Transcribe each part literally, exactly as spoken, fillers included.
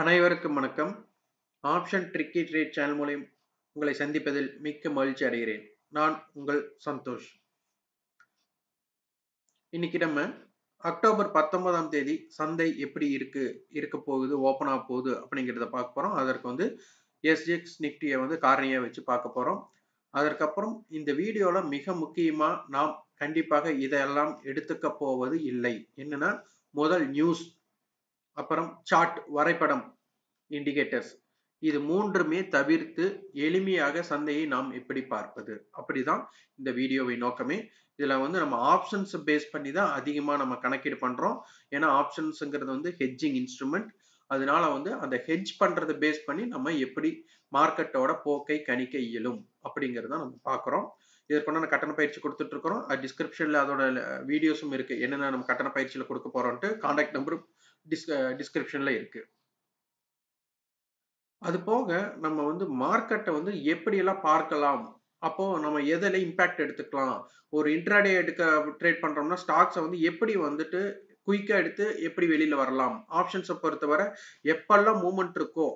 அனைவருக்கும் வணக்கம். Option tricky trade channel மூலம் உங்களை சந்திப்பதில் மிக்க மகிழ்ச்சி அடைகிறேன். நான் உங்கள் சந்தோஷ். இன்னைக்கு நம்ம அக்டோபர் பத்தொன்பதாம் தேதி சந்தை எப்படி இருக்கு இருக்க போகுது, ஓப்பன் ஆக போகுது அப்படிங்கிறத பார்க்க போறோம். அதற்கு வந்து எஸ்ஜிஎக்ஸ் நிஃப்டியை வந்து காரணியா வச்சு பார்க்க போறோம். அதற்கப்புறம் இந்த வீடியோல மிக முக்கியமா நாம் கண்டிப்பாக இதெல்லாம் எடுத்துக்க போவது இல்லை. என்னன்னா முதல் நியூஸ், அப்புறம் சார்ட் வரைபடம், இண்டிகேட்டர்ஸ், இது மூன்றுமே தவிர்த்து எளிமையாக சந்தையை நாம் எப்படி பார்ப்பது, அப்படிதான் இந்த வீடியோவை நோக்கமே. இதுல வந்து நம்ம ஆப்ஷன்ஸ் பேஸ் பண்ணி தான் அதிகமா நம்ம கணக்கீடு பண்றோம். ஏன்னா ஆப்ஷன்ஸ்ங்கிறது வந்து ஹெட்ஜிங் இன்ஸ்ட்ருமெண்ட். அதனால வந்து அந்த ஹெட்ஜ் பண்றதை பேஸ் பண்ணி நம்ம எப்படி மார்க்கெட்டோட போக்கை கணிக்க இயலும் அப்படிங்கிறத நம்ம பார்க்குறோம். இதற்குண்டான கட்டண பயிற்சி கொடுத்துட்டு இருக்கிறோம். அது டிஸ்கிரிப்ஷன்ல அதோட வீடியோஸும் இருக்கு. என்னென்ன நம்ம கட்டண பயிற்சியில கொடுக்க போறோம்ட்டு கான்டாக்ட் நம்பரும் டிஸ் டிஸ்கிரிப்ஷன்ல இருக்கு. அது போக நம்ம வந்து மார்க்கெட்டை வந்து எப்படி எல்லாம் பார்க்கலாம், அப்போ நம்ம எதில் இம்பாக்ட் எடுத்துக்கலாம், ஒரு இன்ட்ராடே எடுக்க ட்ரேட் பண்றோம்னா ஸ்டாக்ஸை வந்து எப்படி வந்துட்டு குயிக்கா எடுத்து எப்படி வெளியில வரலாம். ஆப்ஷன்ஸை பொறுத்தவரை எப்பெல்லாம் மூவ்மெண்ட் இருக்கோ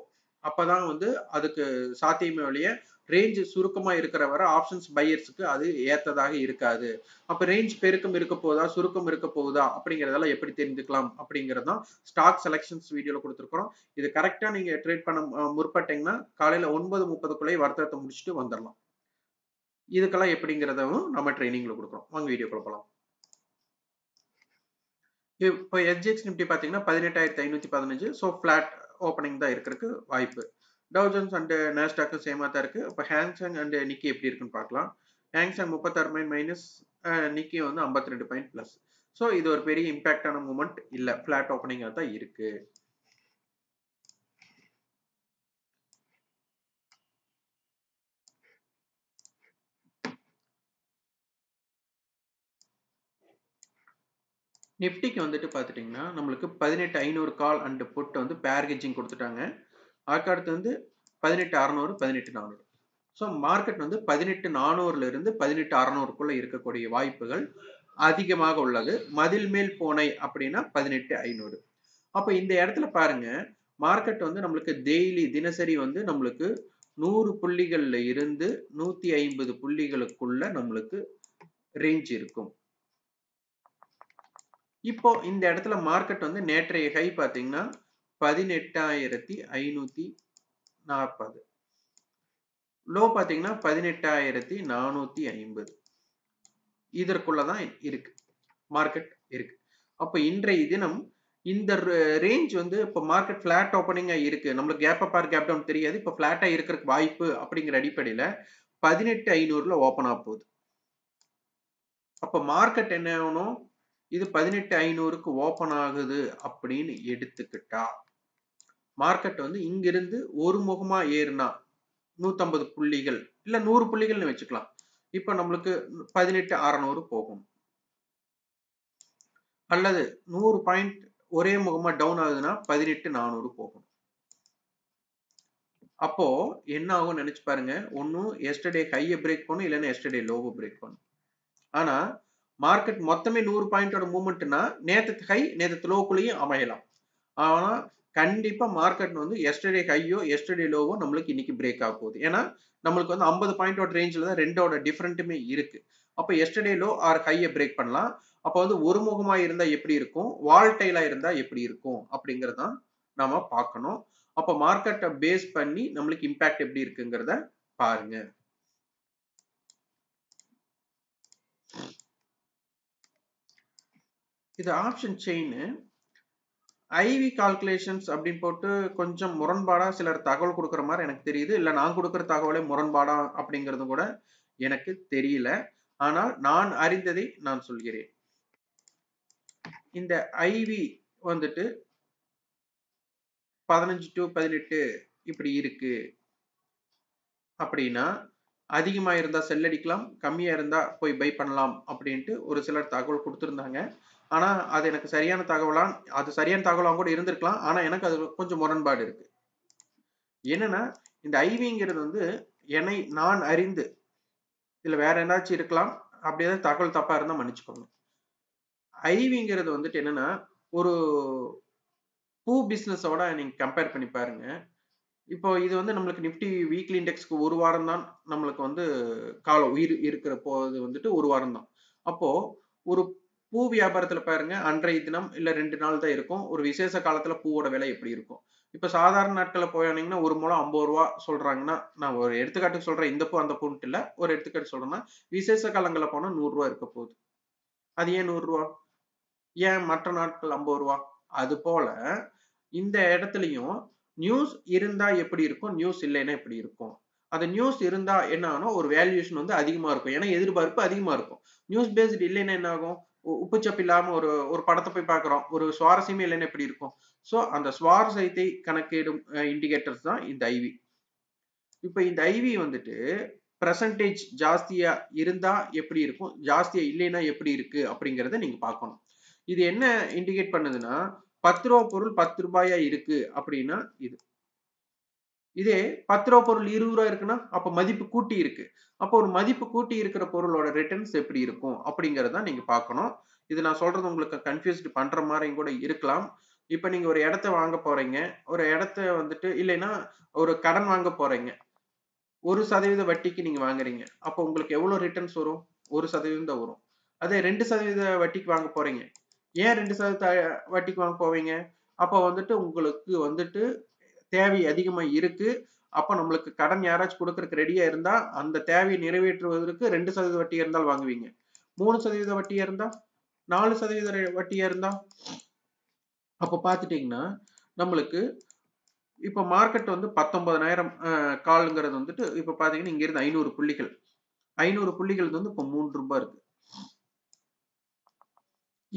அப்பதான் வந்து அதுக்கு சாத்தியமே வழிய ரேஞ்ச் சுருக்கமா இருக்கிற வர ஆப்ஷன்ஸ் பையர்ஸுக்கு அது ஏத்ததாக இருக்காது. அப்ப ரேஞ்ச் பெருக்கம் இருக்க போகுதா சுருக்கம் இருக்க போகுதா அப்படிங்கறதெல்லாம் எப்படி தெரிஞ்சுக்கலாம் அப்படிங்கறதான் ஸ்டாக் செலக்ஷன்ஸ் வீடியோல கொடுத்துருக்கோம். இது கரெக்டா நீங்க ட்ரேட் பண்ண முற்பட்டீங்கன்னா காலையில ஒன்பது முப்பதுக்குள்ளேயே வர்த்தகத்தை முடிச்சுட்டு வந்துடலாம். இதுக்கெல்லாம் எப்படிங்கிறதும் நம்ம ட்ரைனிங்ல கொடுக்குறோம். வாங்க வீடியோக்குள்ள போகலாம். இப்போ எஸ்ஜிஎக்ஸ் நிஃப்டி பாத்தீங்கன்னா பதினெட்டாயிரத்தி ஐநூத்தி பதினஞ்சு ஸோ பிளாட் ஓப்பனிங் தான் இருக்கிறதுக்கு வாய்ப்பு. டவுஜன்ஸ் அண்ட் நாஸ்டாக்கும் சேமா தான் இருக்கு. இப்போ ஹேங்சாங் அண்ட் நிக்கி எப்படி இருக்குன்னு பார்க்கலாம். ஹேங்சாங் முப்பத்தாறு பாயிண்ட் மைனஸ், நிக்கி வந்து ஐம்பத்தி ரெண்டு பாயிண்ட் பிளஸ். ஸோ இது ஒரு பெரிய இம்பாக்டான மூமெண்ட் இல்லை, பிளாட் ஓப்பனிங்காக தான் இருக்கு. நிஃப்டிக்கு வந்துட்டு பார்த்துட்டிங்கன்னா நம்மளுக்கு பதினெட்டு ஐநூறு கால் அண்டு புட்டு வந்து பேர்கேஜிங் கொடுத்துட்டாங்க. அதுக்கடுத்து வந்து பதினெட்டு அறநூறு பதினெட்டு நானூறு. ஸோ மார்க்கெட் வந்து பதினெட்டு நானூறுலேருந்து பதினெட்டு அறநூறுக்குள்ளே இருக்கக்கூடிய வாய்ப்புகள் அதிகமாக உள்ளது. மதில் மேல் போனை அப்படின்னா பதினெட்டு ஐநூறு. அப்போ இந்த இடத்துல பாருங்கள், மார்க்கெட் வந்து நம்மளுக்கு டெய்லி தினசரி வந்து நம்மளுக்கு நூறு புள்ளிகளில் இருந்து நூற்றி ஐம்பது புள்ளிகளுக்குள்ள நம்மளுக்கு ரேஞ்ச் இருக்கும். இப்போ இந்த இடத்துல மார்க்கெட் வந்து நேற்றைய ஹை பார்த்தீங்கன்னா பதினெட்டாயிரத்தி ஐநூத்தி நாற்பது, லோ பார்த்தீங்கன்னா பதினெட்டாயிரத்தி நானூத்தி ஐம்பது, இதற்குள்ளதான் இருக்கு மார்க்கெட் இருக்கு. அப்போ இன்றைய தினம் இந்த ரேஞ்ச் வந்து இப்போ மார்க்கெட் பிளாட் ஓப்பனிங்கா இருக்கு. நம்மளுக்கு gap up or gap down தெரியாது. இப்போ பிளாட்டா இருக்கிறதுக்கு வாய்ப்பு அப்படிங்கிற அடிப்படையில பதினெட்டு ஐநூறுல ஓப்பன் ஆக போகுது. அப்போ மார்க்கெட் என்ன ஆகணும், இது பதினெட்டு ஐநூறுக்கு ஓப்பன் ஆகுது அப்படின்னு எடுத்துக்கிட்டா மார்க்கெட் வந்து இங்கிருந்து ஒரு முகமா ஏறுனா நூத்தம்பது புள்ளிகள் இல்ல நூறு புள்ளிகள்னு வச்சுக்கலாம். இப்ப நம்மளுக்கு பதினெட்டு அறநூறு போகும். அல்லது நூறு பாயிண்ட் ஒரே முகமா டவுன் ஆகுதுன்னா பதினெட்டு நானூறு போகும். அப்போ என்ன ஆகும் நினைச்சு பாருங்க. ஒன்னும் எஸ்டர்டே ஹையை பிரேக் பண்ணும், இல்லைன்னா எஸ்டர்டே லோவை பிரேக் பண்ணும். ஆனா மார்க்கெட் மொத்தமே நூறு பாயிண்டோட மூவ்மெண்ட்னா நேற்று ஹை நேற்று லோக்குள்ளேயும் அமையலாம். ஆனால் கண்டிப்பாக மார்க்கெட் வந்து எஸ்டர்டே ஹையோ எஸ்டர்டே லோவோ நம்மளுக்கு இன்னைக்கு பிரேக் ஆக போகுது. ஏன்னா நம்மளுக்கு வந்து ஐம்பது பாயிண்டோட ரேஞ்சில் தான் ரெண்டோட டிஃப்ரெண்ட்டுமே இருக்கு. அப்போ எஸ்டர்டே லோ ஆர் ஹையை பிரேக் பண்ணலாம். அப்போ வந்து ஒரு முகமாக இருந்தால் எப்படி இருக்கும், வால்டைலாக இருந்தால் எப்படி இருக்கும் அப்படிங்கிறதான் நாம பார்க்கணும். அப்போ மார்க்கெட்டை பேஸ் பண்ணி நம்மளுக்கு இம்பேக்ட் எப்படி இருக்குங்கிறத பாருங்க. இது ஆப்ஷன் செயின் ஐவி கால்குலேஷன்ஸ் அப்படின்னு போட்டு கொஞ்சம் முரண்பாடாக சிலர் தகவல் கொடுக்குற மாதிரி எனக்கு தெரியுது. இல்லை நான் கொடுக்குற தகவலே முரண்பாடா அப்படிங்கிறது கூட எனக்கு தெரியல. ஆனால் நான் அறிந்ததை நான் சொல்கிறேன். இந்த ஐவி வந்துட்டு பதினஞ்சு டு பதினெட்டு இப்படி இருக்கு அப்படின்னா அதிகமாக இருந்தால் செல்லடிக்கலாம், கம்மியாக இருந்தால் போய் பை பண்ணலாம் அப்படின்ட்டு ஒரு சிலர் தகவல் கொடுத்துருந்தாங்க. ஆனால் அது எனக்கு சரியான தகவலாக அது சரியான தகவலாக கூட இருந்திருக்கலாம். ஆனால் எனக்கு அது கொஞ்சம் முரண்பாடு இருக்கு. என்னன்னா இந்த ஐவிங்கிறது வந்து என்னை நான் அறிந்து இதில் வேற ஏதாச்சும் இருக்கலாம், அப்படி ஏதாவது தகவல் தப்பாக இருந்தால் மன்னிச்சுக்கோங்க. ஐவிங்கிறது வந்துட்டு என்னன்னா ஒரு பூ பிஸ்னஸோட நீங்க கம்பேர் பண்ணி பாருங்க. இப்போ இது வந்து நம்மளுக்கு நிஃப்டி வீக்லி இண்டெக்ஸ்க்கு ஒரு வாரம் தான் நம்மளுக்கு வந்து கால உயிர் இருக்கிற போது வந்துட்டு ஒரு வாரம் தான். அப்போ ஒரு பூ வியாபாரத்துல பாருங்க, அன்றைய தினம் இல்ல ரெண்டு நாள் தான் இருக்கும், ஒரு விசேஷ காலத்துல பூவோட விலை எப்படி இருக்கும். இப்ப சாதாரண நாட்கள்ல போயானீங்கன்னா ஒரு மூலம் ஐம்பது ரூபா சொல்றாங்கன்னா, நான் ஒரு எடுத்துக்காட்டுக்கு சொல்றேன், இந்த பூ அந்த பூன்ட்டு இல்ல, ஒரு எடுத்துக்காட்டு சொல்றேன்னா விசேஷ காலங்கள்ல போனா நூறு ரூபா இருக்க போகுது. அது ஏன் நூறு ரூபா, ஏன் மற்ற நாட்கள் ஐம்பது ரூபா? அது போல இந்த இடத்துலயும் நியூஸ் இருந்தா எப்படி இருக்கும், நியூஸ் இல்லைன்னா எப்படி இருக்கும். அந்த நியூஸ் இருந்தா என்ன ஆகும், ஒரு வேல்யூஷன் வந்து அதிகமா இருக்கும், ஏன்னா எதிர்பார்ப்பு அதிகமா இருக்கும். நியூஸ் பேஸ்டு இல்லைன்னா என்ன ஆகும், உப்புச்சப்பு இல்லாம ஒரு ஒரு படத்தை போய் பாக்குறோம், ஒரு சுவாரஸ்யமே இல்லைன்னா எப்படி இருக்கும். சோ அந்த சுவாரஸ்யத்தை கணக்கிடும் இண்டிகேட்டர்ஸ் தான் இந்த ஐவி. இப்ப இந்த ஐவி வந்துட்டு பெர்சன்டேஜ் ஜாஸ்தியா இருந்தா எப்படி இருக்கும், ஜாஸ்தியா இல்லைன்னா எப்படி இருக்கு அப்படிங்கறத நீங்க பாக்கணும். இது என்ன இண்டிகேட் பண்ணுதுன்னா, பத்து ரூபா பொருள் பத்து ரூபாயா இருக்கு அப்படின்னா இது, இதே பத்து ரூபா பொருள் இருபது ரூபா இருக்குன்னா அப்ப மதிப்பு கூட்டி இருக்கு. அப்போ ஒரு மதிப்பு கூட்டி இருக்கிற பொருளோட ரிட்டர்ன்ஸ் எப்படி இருக்கும் அப்படிங்கறத நீங்க பாக்கணும். இது நான் சொல்றது உங்களுக்கு கன்ஃபியூஸ்டு பண்ற மாதிரி கூட இருக்கலாம். இப்ப நீங்க ஒரு இடத்த வாங்க போறீங்க, ஒரு இடத்த வந்துட்டு இல்லைன்னா ஒரு கடன் வாங்க போறீங்க, ஒரு சதவீத வட்டிக்கு நீங்க வாங்குறீங்க, அப்போ உங்களுக்கு எவ்வளவு ரிட்டர்ன்ஸ் வரும், ஒரு சதவீதம் தான் வரும். அதே ரெண்டு சதவீத வட்டிக்கு வாங்க போறீங்க, ஏன் ரெண்டு சதவீத வட்டிக்கு வாங்க போவீங்க, அப்போ வந்துட்டு உங்களுக்கு வந்துட்டு தேவை அதிகமா இருக்கு. அப்ப நம்மளுக்கு கடன் யாராச்சும் கொடுக்கறதுக்கு ரெடியா இருந்தா அந்த தேவையை நிறைவேற்றுவதற்கு ரெண்டு சதவீத வட்டியா இருந்தால் வாங்குவீங்க, மூணு சதவீத வட்டியா இருந்தா, நாலு சதவீத வட்டியா இருந்தா. அப்ப பாத்துட்டீங்கன்னா நம்மளுக்கு இப்ப மார்க்கெட் வந்து பத்தொன்பதாயிரம் கால்ங்கிறது வந்துட்டு இப்ப பாத்தீங்கன்னா இங்க இருந்து ஐநூறு புள்ளிகள், ஐநூறு புள்ளிகள் வந்து இப்ப மூன்று ரூபாய் இருக்கு.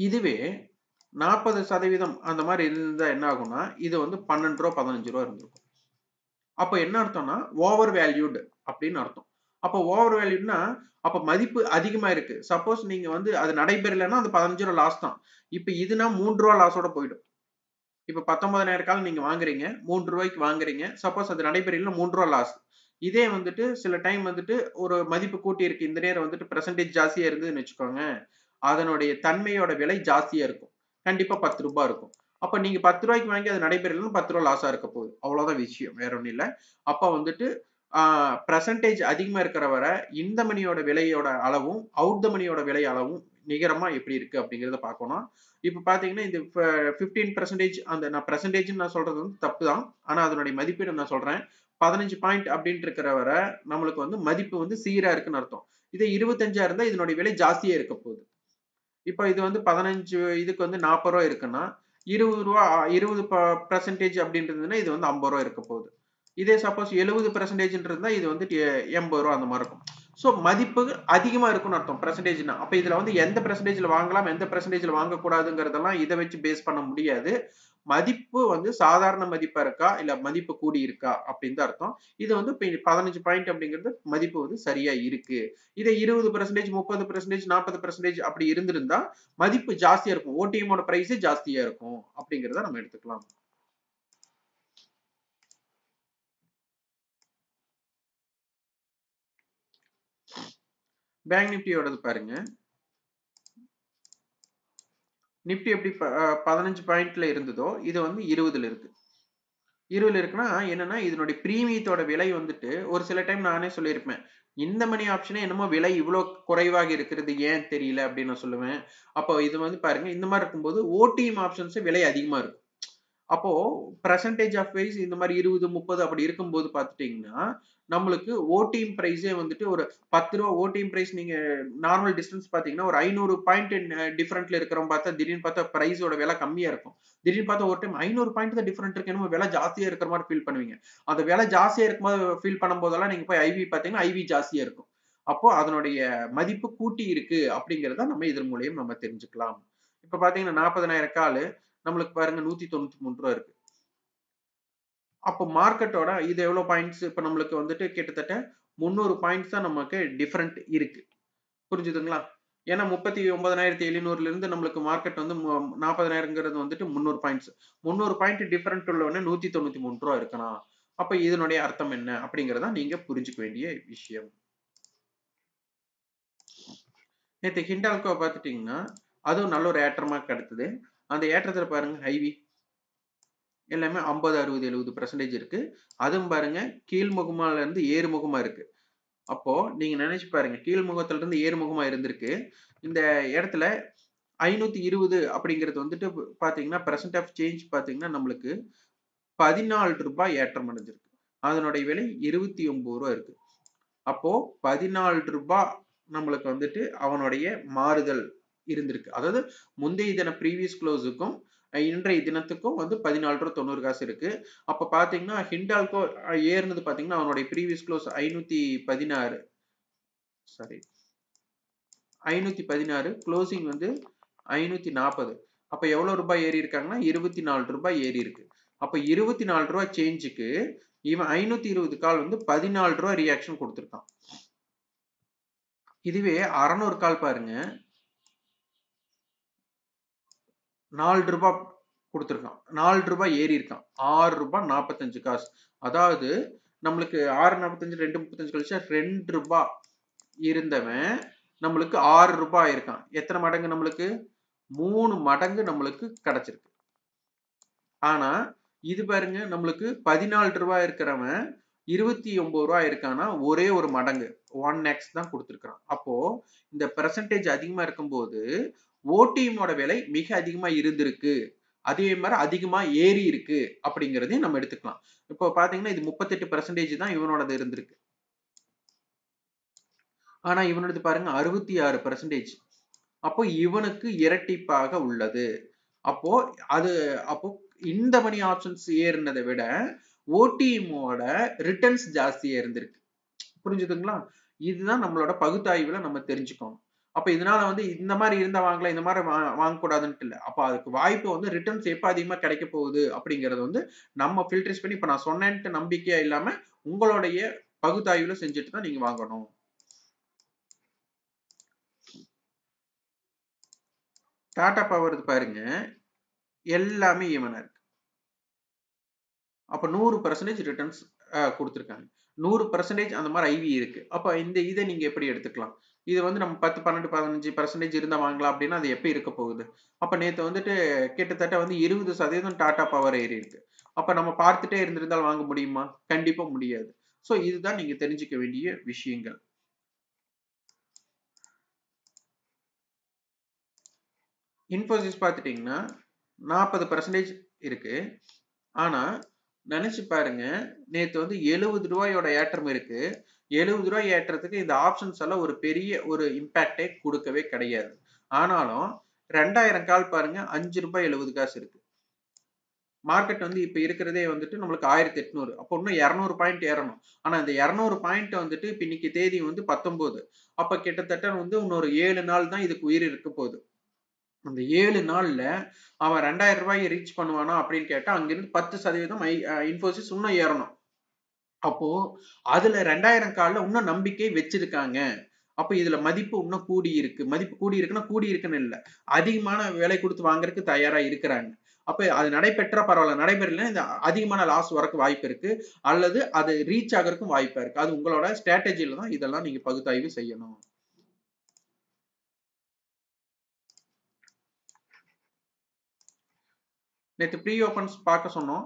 இதுவே நாற்பது சதவீதம் அந்த மாதிரி இருந்தா என்ன ஆகும்னா, இது வந்து பன்னெண்டு ரூபா பதினஞ்சு ரூபா இருந்திருக்கும். அப்ப என்ன அர்த்தம்னா ஓவர் வேல்யூடு அப்படின்னு அர்த்தம். அப்ப ஓவர் வேல்யூட்னா அப்ப மதிப்பு அதிகமா இருக்கு. சப்போஸ் நீங்க வந்து அது நடைபெறலைன்னா அந்த பதினஞ்சு ரூபா லாஸ் தான். இப்ப இதுனா மூன்று ரூபா லாஸோட போயிடும். இப்ப பத்தொன்பதாயிரம் காலம் நீங்க வாங்குறீங்க, மூன்று ரூபாய்க்கு வாங்குறீங்க, சப்போஸ் அது நடைபெறல மூன்று ரூபா லாஸ். இதே வந்துட்டு சில டைம் வந்துட்டு ஒரு மதிப்பு கூட்டி இருக்கு, இந்த நேரம் வந்துட்டு பெர்சன்டேஜ் ஜாஸ்தியா இருந்ததுன்னு வச்சுக்கோங்க, அதனுடைய தன்மையோட விலை ஜாஸ்தியா இருக்கும், கண்டிப்பா பத்து ரூபாய் இருக்கும். அப்ப நீங்க பத்து ரூபாய்க்கு வாங்கி அது நடைபெறலன்னு பத்து ரூபா லாஸா இருக்க போகுது, அவ்வளவுதான் விஷயம், வேற ஒன்றும் இல்லை. அப்ப வந்துட்டு ஆஹ் பெர்சன்டேஜ் அதிகமா இருக்கிற வரை இந்த மணியோட விலையோட அளவும் அவுட் த மணியோட விலை அளவும் நிகரமா எப்படி இருக்கு அப்படிங்கிறத பார்க்கணும். இப்ப பாத்தீங்கன்னா இந்த பிப்டீன் பெர்சன்டேஜ், அந்த நான் பெர்சன்டேஜ் நான் சொல்றது வந்து தப்பு தான், ஆனா அதனுடைய மதிப்பீடு நான் சொல்றேன், பதினஞ்சு பாயிண்ட் அப்படின்ட்டு இருக்கிற வரை நம்மளுக்கு வந்து மதிப்பு வந்து சீரா இருக்குன்னு அர்த்தம். இதே இருபத்தஞ்சா இருந்தா இதனுடைய விலை ஜாஸ்தியா இருக்க போகுது. இப்போ இது வந்து பதினஞ்சு, இதுக்கு வந்து நாற்பது ரூபா இருக்குன்னா இருபது ரூபா இருபது பெர்சன்டேஜ் அப்படின்றதுன்னா இது வந்து ஐம்பது ரூபா இருக்க போகுது. இதே சப்போஸ் எழுபது பெர்சன்டேஜ் இருந்தா இது வந்து எண்பது ரூபா அந்த மாதிரி இருக்கும். ஸோ மதிப்பு அதிகமா இருக்கும்னு அர்த்தம் பெர்சன்டேஜ்னா. அப்ப இதுல வந்து எந்த பெர்சன்டேஜ்ல வாங்கலாம், எந்த பெர்சன்டேஜ்ல வாங்கக்கூடாதுங்கிறதெல்லாம் இதை வச்சு பேஸ் பண்ண முடியாது. மதிப்பு வந்து சாதாரண மதிப்பா இருக்கா இல்ல மதிப்பு கூடி இருக்கா அப்படின்னு தான் அர்த்தம். இது வந்து பதினஞ்சு பாயிண்ட் அப்படிங்கிறது மதிப்பு வந்து சரியா இருக்கு. இதை இருபது பெர்சன்டேஜ் முப்பது பெர்சன்டேஜ் நாற்பது பெர்சன்டேஜ் அப்படி இருந்திருந்தா மதிப்பு ஜாஸ்தியா இருக்கும், ஓடிஎம்மோட பிரைஸே ஜாஸ்தியா இருக்கும் அப்படிங்கிறத நம்ம எடுத்துக்கலாம். பேங்க் நிப்டியோடது பாருங்க, நிப்டி எப்படி பதினஞ்சு பாயிண்ட்ல இருந்ததோ இது வந்து இருபதுல இருக்கு. இருபதுல இருக்குன்னா என்னன்னா இதனுடைய பிரீமியத்தோட விலை வந்துட்டு ஒரு சில டைம் நானே சொல்லியிருப்பேன், இந்த மணி ஆப்ஷனே என்னமோ விலை இவ்வளோ குறைவாக இருக்கிறது ஏன் தெரியல அப்படின்னு நான் சொல்லுவேன். அப்போ இது வந்து பாருங்க, இந்த மாதிரி இருக்கும்போது ஓடிஎம் ஆப்ஷன்ஸ் விலை அதிகமா இருக்கும். அப்போ பெர்சன்டேஜ் ஆஃப் வைஸ் இந்த மாதிரி இருபது முப்பது அப்படி இருக்கும்போது பாத்துட்டீங்கன்னா நம்மளுக்கு ஓடிஎம் பிரைஸே வந்துட்டு ஒரு பத்து ரூபா ஓடிஎம் பிரைஸ் நீங்க நார்மல் டிஸ்டன்ஸ் பாத்தீங்கன்னா ஒரு ஐநூறு பாயிண்ட் டிஃபரெண்ட்ல இருக்கிறோம் பார்த்தா, திடீர்னு பார்த்தா பிரைஸோட விலை கம்மியா இருக்கும், திடீர்னு பார்த்தா ஒரு டைம் ஐநூறு பாயிண்ட் தான் டிஃபரெண்ட் இருக்கு, நம்ம விலை ஜாஸ்தியா இருக்கிற மாதிரி ஃபீல் பண்ணுவீங்க. அந்த விலை ஜாஸ்தியா இருக்கும்போது ஃபீல் பண்ணும் போதெல்லாம் நீங்க போய் ஐவி பாத்தீங்கன்னா ஐவி ஜாஸ்தியா இருக்கும். அப்போ அதனுடைய மதிப்பு கூட்டி இருக்கு அப்படிங்கிறத நம்ம இதன் மூலியம் நம்ம தெரிஞ்சுக்கலாம். இப்ப பாத்தீங்கன்னா நாற்பதாயிரம் காலு நம்மளுக்கு பாருங்க நூத்தி தொண்ணூத்தி மூணு ரூபா இருக்கு. அப்போ மார்க்கெட்டோட இது எவ்வளவு பாயிண்ட்ஸ், இப்ப நம்மளுக்கு வந்துட்டு கிட்டத்தட்ட முந்நூறு பாயிண்ட்ஸ் தான் நமக்கு டிஃபரெண்ட் இருக்கு, புரிஞ்சுதுங்களா? ஏன்னா முப்பத்தி ஒன்பதாயிரத்தி எழுநூறுல இருந்து நம்மளுக்கு மார்க்கெட் வந்து நாற்பதாயிரங்கிறது வந்துட்டு முந்நூறு பாயிண்ட்ஸ், முந்நூறு பாயிண்ட் டிஃபரெண்ட் உள்ளவொடனே நூத்தி தொண்ணூத்தி மூணு ரூபா இருக்கணும். அப்ப இதனுடைய அர்த்தம் என்ன அப்படிங்கிறத நீங்க புரிஞ்சுக்க வேண்டிய விஷயம். நேற்று ஹிண்டால்கோ பார்த்துட்டீங்கன்னா அதுவும் நல்ல ஒரு ஏற்றமா கிடைத்தது. அந்த ஏற்றத்துல பாருங்க ஐவி எல்லாமே ஐம்பது அறுபது எழுபது பெர்சன்டேஜ் இருக்கு. அதுவும் பாருங்க கீழ்முகமால இருந்து ஏறுமுகமா இருக்கு. அப்போ நீங்க நினைச்சு பாருங்க, கீழ்முகத்துல இருந்து ஏறுமுகமா இருந்திருக்கு. இந்த இடத்துல ஐநூத்தி இருபது அப்படிங்கிறது வந்துட்டு பாத்தீங்கன்னா பெர்சன்ட் ஆஃப் சேஞ்ச் பாத்தீங்கன்னா நம்மளுக்கு பதினாலு ரூபாய் ஏற்றம் அடைஞ்சிருக்கு. அதனுடைய விலை இருபத்தி ஒன்பது ரூபா இருக்கு. அப்போ பதினாலு ரூபாய் நம்மளுக்கு வந்துட்டு அவனுடைய மாறுதல் இருந்திருக்கு. அதாவது முந்தைய தின ப்ரீவியஸ் க்ளோஸுக்கும் இன்றைய தினத்துக்கும் வந்து பதினாலு ரூபா தொண்ணூறு காசு இருக்கு. அப்ப பாத்தீங்கன்னா ஹிண்டால்கோ ஏறினது பாத்தீங்கன்னா அவனுடைய ப்ரீவியஸ் க்ளோஸ் ஐநூத்தி பதினாறு சாரி ஐநூத்தி பதினாறு க்ளோசிங் வந்து ஐநூத்தி நாற்பது. அப்ப எவ்வளவு ரூபாய் ஏறி இருக்காங்கன்னா இருபத்தி நாலு ரூபாய் ஏறி இருக்கு. அப்ப இருபத்தி நாலு ரூபாய் சேஞ்சுக்கு இவன் ஐநூத்தி இருபது கால் வந்து பதினாலு ரூபாய் ரியாக்ஷன் கொடுத்துருக்கான். இதுவே அறநூறு கால் பாருங்க நாலு ரூபாய் கொடுத்துருக்கான், நாலு ரூபாய் ஏறி இருக்கான், ஆறு ரூபாய் நாற்பத்தஞ்சு காசு. அதாவது நம்மளுக்கு ஆறு நாற்பத்தஞ்சு ரெண்டு முப்பத்தஞ்சு கழிச்சா ரெண்டு ரூபாய் இருந்தவன் நம்மளுக்கு ஆறு ரூபாய் இருக்கான். எத்தனை மடங்கு நம்மளுக்கு மூணு மடங்கு நம்மளுக்கு கிடைச்சிருக்கு. ஆனா இது பாருங்க நம்மளுக்கு பதினாலு ரூபாய் இருக்கிறவன் இருபத்தி ஒன்பது ரூபாய் இருக்கான்னா ஒரே ஒரு மடங்கு ஒன் எக்ஸ் தான் கொடுத்துருக்கான். அப்போ இந்த பெர்சன்டேஜ் அதிகமா இருக்கும்போது ஓடிஎம்மோட விலை மிக அதிகமா இருந்திருக்கு, அதே மாதிரி அதிகமா ஏறி இருக்கு அப்படிங்கிறதையும் நம்ம எடுத்துக்கலாம். இப்போ பாத்தீங்கன்னா இது முப்பத்தெட்டு பெர்சன்டேஜ் தான் இவனோடது இருந்திருக்கு. ஆனா இவனோடது பாருங்க அறுபத்தி ஆறு பெர்சன்டேஜ். அப்போ இவனுக்கு இரட்டிப்பாக உள்ளது. அப்போ அது அப்போ இந்த மணி ஆப்ஷன்ஸ் ஏறினதை விட ஓடிஎம்மோட ரிட்டர்ன்ஸ் ஜாஸ்தியா இருந்திருக்கு. புரிஞ்சுதுங்களா? இதுதான் நம்மளோட பகுத்தாய்வுல நம்ம தெரிஞ்சுக்கோம். அப்ப இதனால வந்து இந்த மாதிரி இருந்தா வாங்கலாம், இந்த மாதிரி வா வாங்கக்கூடாதுன்ட்டு இல்லை. அப்போ அதுக்கு வாய்ப்பு வந்து ரிட்டர்ன்ஸ் எப்போ அதிகமாக கிடைக்க போகுது அப்படிங்கறது வந்து நம்ம ஃபில்ட்ரேஸ் பண்ணி இப்போ நான் சொன்னேன்ட்டு நம்பிக்கையா இல்லாம உங்களுடைய பகுத்தாய்வுல செஞ்சுட்டு தான் நீங்க வாங்கணும். டாடா பவர் பாருங்க எல்லாமே ஈவனா இருக்கு. அப்ப நூறு பெர்சன்டேஜ் ரிட்டர்ன்ஸ் கொடுத்துருக்காங்க, நூறு பெர்சன்டேஜ் அந்த மாதிரி ஐவி இருக்கு. அப்ப இந்த இதை நீங்க எப்படி எடுத்துக்கலாம்? இது வந்து நம்ம பத்து பன்னெண்டு பதினஞ்சு பர்சன்டேஜ் இருந்தா வாங்கலாம் அப்படின்னா அது எப்போ இருக்க போகுது? அப்ப நேற்று வந்துட்டு கிட்டத்தட்ட வந்து இருபது சதவீதம் டாடா பவர் ஏறி இருக்கு. அப்ப நம்ம பார்த்துட்டே இருந்திருந்தால் வாங்க முடியுமா? கண்டிப்பா முடியாது. ஸோ இதுதான் நீங்க தெரிஞ்சுக்க வேண்டிய விஷயங்கள். இன்ஃபோசிஸ் பார்த்துட்டீங்கன்னா நாற்பது பெர்சன்டேஜ் இருக்கு. ஆனா நினைச்சு பாருங்க நேற்று வந்து எழுபது ரூபாயோட ஏற்றம் இருக்கு. எழுபது ரூபாய் ஏற்றத்துக்கு இந்த ஆப்ஷன்ஸ் எல்லாம் ஒரு பெரிய ஒரு இம்பாக்டே கொடுக்கவே கிடையாது. ஆனாலும் ரெண்டாயிரம் கால் பாருங்க அஞ்சு ரூபாய் எழுபது காசு இருக்கு. மார்க்கெட் வந்து இப்ப இருக்கிறதே வந்துட்டு நம்மளுக்கு ஆயிரத்தி எட்நூறு. அப்போ இன்னும் இருநூறு பாயிண்ட் ஏறணும். ஆனா இந்த இருநூறு பாயிண்ட் வந்துட்டு இப்ப இன்னைக்கு தேதி வந்து பத்தொன்பது. அப்ப கிட்டத்தட்ட வந்து இன்னொரு ஏழு நாள் தான் இதுக்கு உயிர் இருக்க போகுது. அந்த ஏழு நாள்ல அவன் ரெண்டாயிரம் ரூபாய் ரீச் பண்ணுவானா அப்படின்னு கேட்டா அங்கிருந்து பத்து சதவீதம் இன்ஃபோசிஸ் இன்னும் ஏறணும். அப்போ அதுல ரெண்டாயிரம் கால்ல இன்னும் நம்பிக்கை வச்சிருக்காங்க. அப்ப இதுல மதிப்பு இன்னும் கூடி இருக்கு. மதிப்பு கூடி இருக்குன்னா கூடி இருக்குன்னு இல்லை, அதிகமான விலை கொடுத்து வாங்குறதுக்கு தயாரா இருக்கிறாங்க. அப்ப அது நடைபெற்றா பரவாயில்ல, நடைபெறல இந்த அதிகமான லாஸ் வரக்கு வாய்ப்பு இருக்கு, அல்லது அது ரீச் ஆகிறதுக்கும் வாய்ப்பா இருக்கு. அது உங்களோட ஸ்ட்ராட்டஜில தான் இதெல்லாம் நீங்க பகுத்தாய்வு செய்யணும். நேற்று ப்ரீ ஓப்பன்ஸ் பார்க்க சொன்னோம்.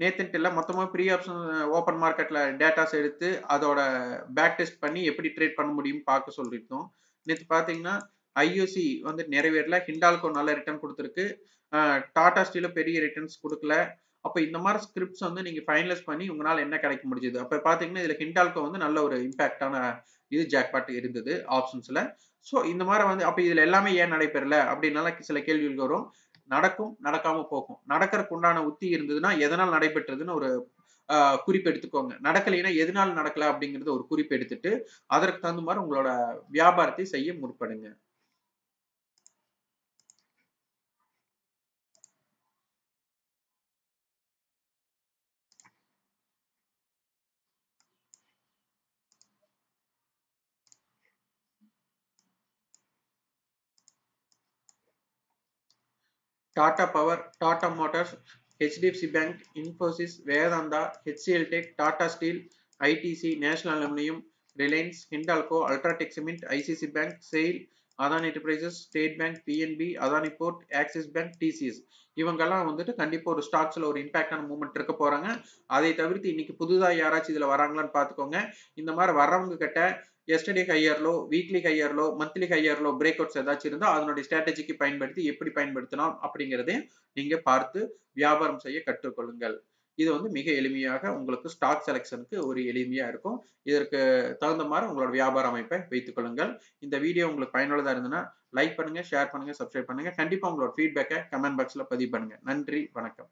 நேற்றுன்ட்டு இல்லை, மொத்தமாக ப்ரீ ஆப்ஷன் ஓப்பன் மார்க்கெட்டில் டேட்டாஸ் எடுத்து அதோட பேக் டெஸ்ட் பண்ணி எப்படி ட்ரேட் பண்ண முடியும்னு பார்க்க சொல்லியிருந்தோம். நேற்று பார்த்தீங்கன்னா ஐஓசி வந்து நிறைவேறல, ஹிண்டால்கோ நல்ல ரிட்டர்ன் கொடுத்துருக்கு, டாடா ஸ்டீலும் பெரிய ரிட்டர்ன்ஸ் கொடுக்கல. அப்போ இந்த மாதிரி ஸ்கிரிப்ட்ஸ் வந்து நீங்கள் ஃபைனலைஸ் பண்ணி உங்களால் என்ன கிடைக்க முடிஞ்சது? அப்போ பார்த்தீங்கன்னா இதில் ஹிண்டால்கோ வந்து நல்ல ஒரு இம்பாக்டான இது ஜாக்பாட் இருந்தது ஆப்ஷன்ஸில். ஸோ இந்த மாதிரி வந்து அப்போ இதில் எல்லாமே ஏன் நடைபெறல அப்படின்னால சில கேள்விகள் வரும். நடக்கும், நடக்காம போகும். நடக்கிறதுக்கு உண்டான உத்தி இருந்ததுன்னா எதனால் நடைபெற்றதுன்னு ஒரு ஆஹ் குறிப்பு எடுத்துக்கோங்க. நடக்கலைன்னா எதனால நடக்கல அப்படிங்கறத ஒரு குறிப்பு எடுத்துட்டு அதற்கு தகுந்த மாதிரி உங்களோட வியாபாரத்தை செய்ய முற்படுங்க. Tata power, Tata motors, HDFC bank, Infosys, Vedanta, HCL tech, Tata steel, ITC, national aluminium, Reliance, Hindalco, UltraTech cement, ICC bank, SAIL, Adani Enterprises, State Bank, P N B, Adani Port, Axis Bank, T C S. இவங்கெல்லாம் வந்துட்டு கண்டிப்பா ஒரு ஸ்டாக்ஸ்ல ஒரு இம்பாக்டான மூவ்மெண்ட் இருக்க போறாங்க. அதை தவிர்த்து இன்னைக்கு புதுதா யாராச்சும் இதுல வராங்களான்னு பாத்துக்கோங்க. இந்த மாதிரி வர்றவங்க கிட்ட yesterday high or low, weekly high or low, monthly high or low breakouts ஏதாச்சும் இருந்தா அதனுடைய ஸ்ட்ராட்டஜிக்கு பயன்படுத்தி எப்படி பயன்படுத்தணும் அப்படிங்கறதே நீங்க பார்த்து வியாபாரம் செய்ய கற்றுக்கொள்ளுங்கள். இது வந்து மிக எளிமையாக உங்களுக்கு ஸ்டாக் செலெக்ஷனுக்கு ஒரு எளிமையா இருக்கும். இதற்கு தகுந்த மாதிரி உங்களோட வியாபார அமைப்பை வைத்துக் கொள்ளுங்கள். இந்த வீடியோ உங்களுக்கு பயனுள்ளதா இருந்ததுன்னா லைக் பண்ணுங்க, ஷேர் பண்ணுங்க, சப்ஸ்கிரைப் பண்ணுங்க. கண்டிப்பா உங்களோட ஃபீட்பேக்கை கமெண்ட் பாக்ஸ்ல பதிவு பண்ணுங்க. நன்றி, வணக்கம்.